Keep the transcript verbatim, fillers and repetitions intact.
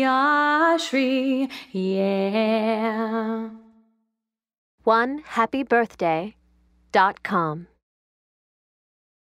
Soukhyashree, yeah. one happy birthday dot com